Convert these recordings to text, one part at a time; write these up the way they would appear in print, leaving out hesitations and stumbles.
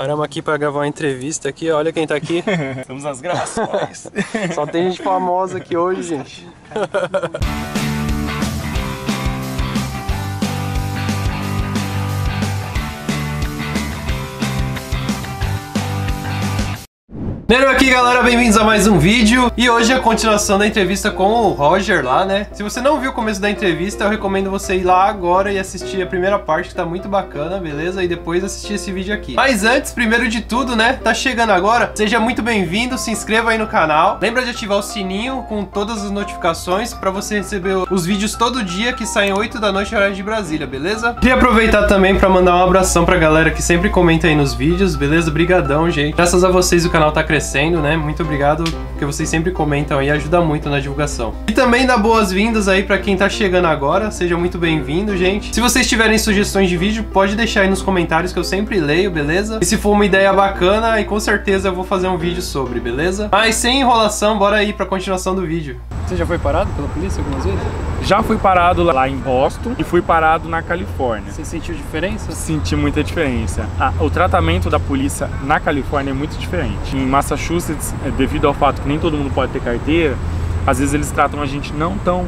Paramos aqui para gravar uma entrevista aqui, olha quem tá aqui. Estamos nas graças. Só tem gente famosa aqui hoje, gente. Nero aqui, galera, bem-vindos a mais um vídeo. E hoje é a continuação da entrevista com o Roger lá, né? Se você não viu o começo da entrevista, eu recomendo você ir lá agora e assistir a primeira parte, que tá muito bacana, beleza? E depois assistir esse vídeo aqui. Mas antes, primeiro de tudo, né? Tá chegando agora, seja muito bem-vindo, se inscreva aí no canal. Lembra de ativar o sininho com todas as notificações pra você receber os vídeos todo dia, que saem 8 da noite, horário de Brasília, beleza? Queria aproveitar também pra mandar um abração pra galera que sempre comenta aí nos vídeos, beleza? Brigadão, gente. Graças a vocês o canal tá crescendo. Né? Muito obrigado, porque vocês sempre comentam e ajuda muito na divulgação. E também dá boas-vindas aí pra quem tá chegando agora, seja muito bem-vindo, gente. Se vocês tiverem sugestões de vídeo, pode deixar aí nos comentários que eu sempre leio, beleza? E se for uma ideia bacana, aí com certeza eu vou fazer um vídeo sobre, beleza? Mas sem enrolação, bora aí pra continuação do vídeo. Você já foi parado pela polícia algumas vezes? Já fui parado lá em Boston e fui parado na Califórnia. Você sentiu diferença? Senti muita diferença. O tratamento da polícia na Califórnia é muito diferente. Em Massachusetts, devido ao fato que nem todo mundo pode ter carteira, às vezes eles tratam a gente não tão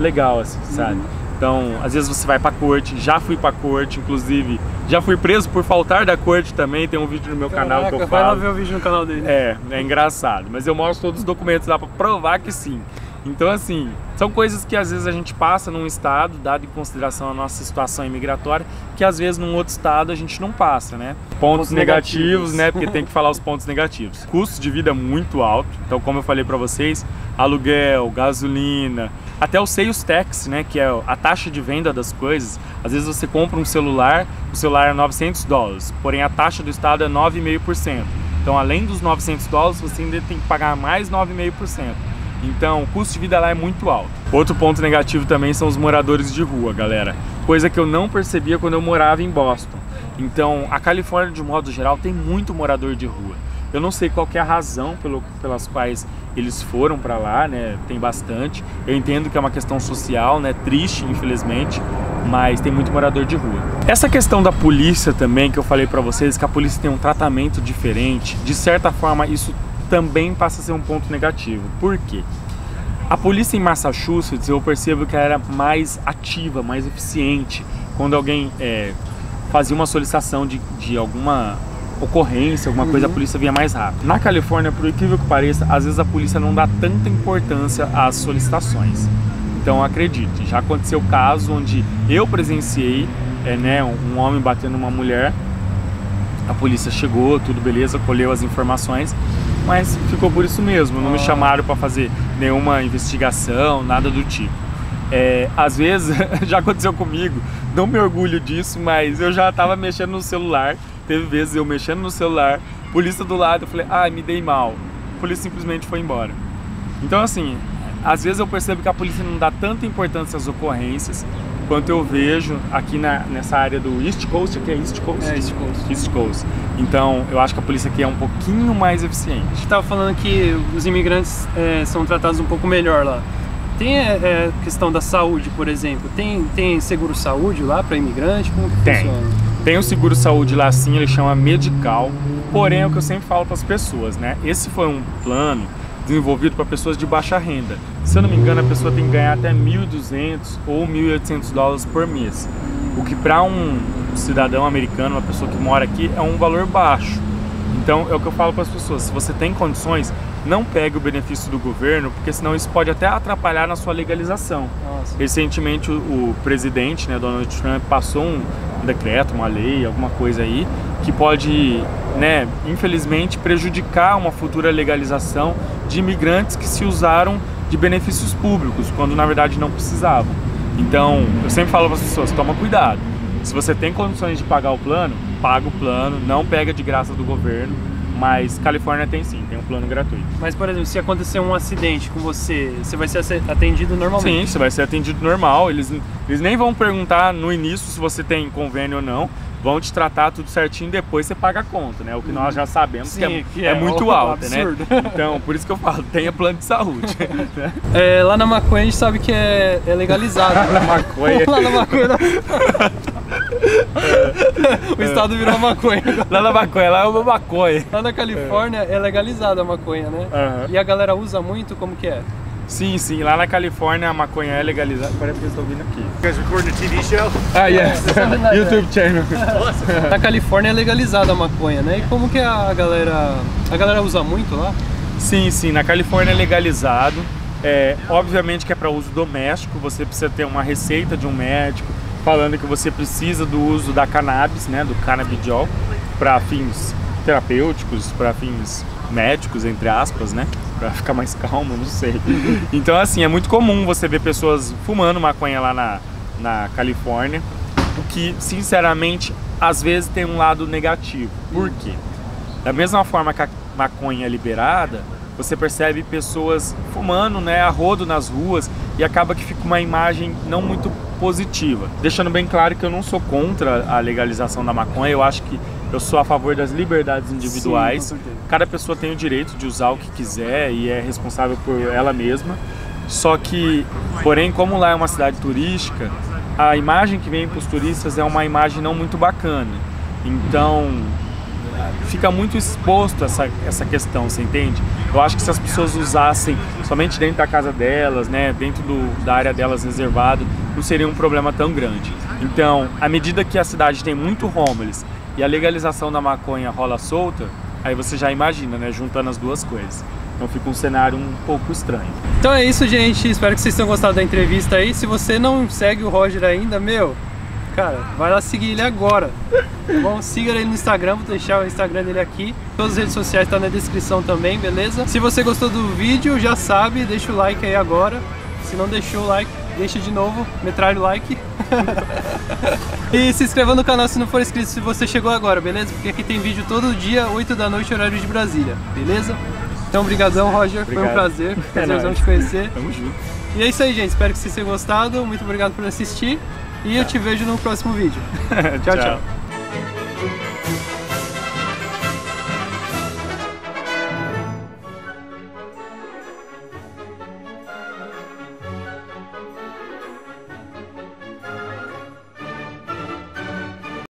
legal assim, sabe? Então, às vezes você vai pra corte, já fui pra corte, inclusive, já fui preso por faltar da corte também, tem um vídeo no meu canal que eu falo. Vai lá ver o vídeo no canal dele. É engraçado, mas eu mostro todos os documentos lá pra provar que sim. Então, assim, são coisas que às vezes a gente passa num estado, dado em consideração a nossa situação imigratória, que às vezes num outro estado a gente não passa, né? Pontos negativos, né? Porque tem que falar os pontos negativos. Custo de vida muito alto, então como eu falei pra vocês, aluguel, gasolina, até o sales tax, né? Que é a taxa de venda das coisas. Às vezes você compra um celular, o celular é $900, porém a taxa do estado é 9,5%. Então, além dos $900, você ainda tem que pagar mais 9,5%. Então, o custo de vida lá é muito alto. Outro ponto negativo também são os moradores de rua, galera. Coisa que eu não percebia quando eu morava em Boston. Então, a Califórnia, de modo geral, tem muito morador de rua. Eu não sei qual que é a razão pelas quais eles foram para lá, né? Tem bastante. Eu entendo que é uma questão social, né? Triste, infelizmente, mas tem muito morador de rua. Essa questão da polícia também, que eu falei para vocês, que a polícia tem um tratamento diferente, de certa forma, isso também passa a ser um ponto negativo. Por quê? A polícia em Massachusetts, eu percebo que ela era mais ativa, mais eficiente. Quando alguém fazia uma solicitação de alguma ocorrência, alguma coisa, a polícia vinha mais rápido. Na Califórnia, por incrível que pareça, às vezes a polícia não dá tanta importância às solicitações. Então, acredite, já aconteceu o caso onde eu presenciei né, um homem batendo uma mulher. A polícia chegou, tudo beleza, colheu as informações, mas ficou por isso mesmo, não me chamaram para fazer nenhuma investigação, nada do tipo. Às vezes, já aconteceu comigo, não me orgulho disso, mas eu já estava mexendo no celular, teve vezes eu mexendo no celular, polícia do lado, eu falei, me dei mal, a polícia simplesmente foi embora. Então assim, às vezes eu percebo que a polícia não dá tanta importância às ocorrências, quanto eu vejo aqui nessa área do East Coast, aqui é East Coast? É, East Coast. East Coast. Então, eu acho que a polícia aqui é um pouquinho mais eficiente. Você estava falando que os imigrantes são tratados um pouco melhor lá. Tem questão da saúde, por exemplo, tem seguro-saúde lá para imigrante? Como que funciona? Tem o seguro-saúde lá sim, ele chama medical, porém é o que eu sempre falo para as pessoas, né? Esse foi um plano desenvolvido para pessoas de baixa renda. Se eu não me engano, a pessoa tem que ganhar até $1.200 ou $1.800 por mês, o que para um cidadão americano, uma pessoa que mora aqui, é um valor baixo. Então é o que eu falo para as pessoas, se você tem condições, não pegue o benefício do governo, porque senão isso pode até atrapalhar na sua legalização. Nossa. Recentemente o presidente, né, Donald Trump, passou um decreto, uma lei, alguma coisa aí, que pode, né, infelizmente prejudicar uma futura legalização de imigrantes que se usaram de benefícios públicos, quando na verdade não precisavam. Então, eu sempre falo para as pessoas, toma cuidado. Se você tem condições de pagar o plano, paga o plano, não pega de graça do governo, mas Califórnia tem sim, tem um plano gratuito. Mas, por exemplo, se acontecer um acidente com você, você vai ser atendido normalmente? Sim, você vai ser atendido normal, eles nem vão perguntar no início se você tem convênio ou não, vão te tratar tudo certinho, depois você paga a conta, né? O que nós já sabemos. Sim, que é muito alto, né? Então, por isso que eu falo, tenha plano de saúde. Lá na maconha a gente sabe que é legalizado. Lá na maconha. Lá na maconha. O estado virou maconha. Lá na maconha, lá é uma maconha. Lá na Califórnia é legalizada a maconha, né? E a galera usa muito, como que é? Sim, sim. Lá na Califórnia a maconha é legalizada. Parece que eu estou vindo aqui. You guys recording a TV show? Ah, yes. YouTube channel. Na Califórnia é legalizada a maconha, né? E como que a galera... A galera usa muito lá? Sim, sim. Na Califórnia é legalizado. É, obviamente que é para uso doméstico. Você precisa ter uma receita de um médico falando que você precisa do uso da cannabis, né? Do canabidiol para fins terapêuticos, para fins médicos, entre aspas, né? Pra ficar mais calmo, não sei. Então, assim, é muito comum você ver pessoas fumando maconha lá na Califórnia, o que, sinceramente, às vezes tem um lado negativo. Por quê? Da mesma forma que a maconha é liberada, você percebe pessoas fumando, né, a rodo nas ruas, e acaba que fica uma imagem não muito positiva. Deixando bem claro que eu não sou contra a legalização da maconha, eu acho que eu sou a favor das liberdades individuais. Sim, cada pessoa tem o direito de usar o que quiser e é responsável por ela mesma. Só que, porém, como lá é uma cidade turística, a imagem que vem para os turistas é uma imagem não muito bacana. Então, fica muito exposto essa questão, você entende? Eu acho que se as pessoas usassem somente dentro da casa delas, né, dentro da área delas reservada, não seria um problema tão grande. Então, à medida que a cidade tem muito homeless, e a legalização da maconha rola solta, aí você já imagina, né? Juntando as duas coisas. Então fica um cenário um pouco estranho. Então é isso, gente. Espero que vocês tenham gostado da entrevista aí. Se você não segue o Roger ainda, meu, cara, vai lá seguir ele agora. Tá bom? Siga ele no Instagram, vou deixar o Instagram dele aqui. Todas as redes sociais estão na descrição também, beleza? Se você gostou do vídeo, já sabe, deixa o like aí agora. Se não deixou o like, deixa de novo, metralha o like. E se inscreva no canal se não for inscrito, se você chegou agora, beleza? Porque aqui tem vídeo todo dia, 8 da noite, horário de Brasília, beleza? Então, brigadão, Roger. Obrigado. Foi um prazer. Prazerzão te conhecer. Tamo junto. E é isso aí, gente. Espero que vocês tenham gostado. Muito obrigado por assistir. E eu te vejo no próximo vídeo. Tchau, tchau.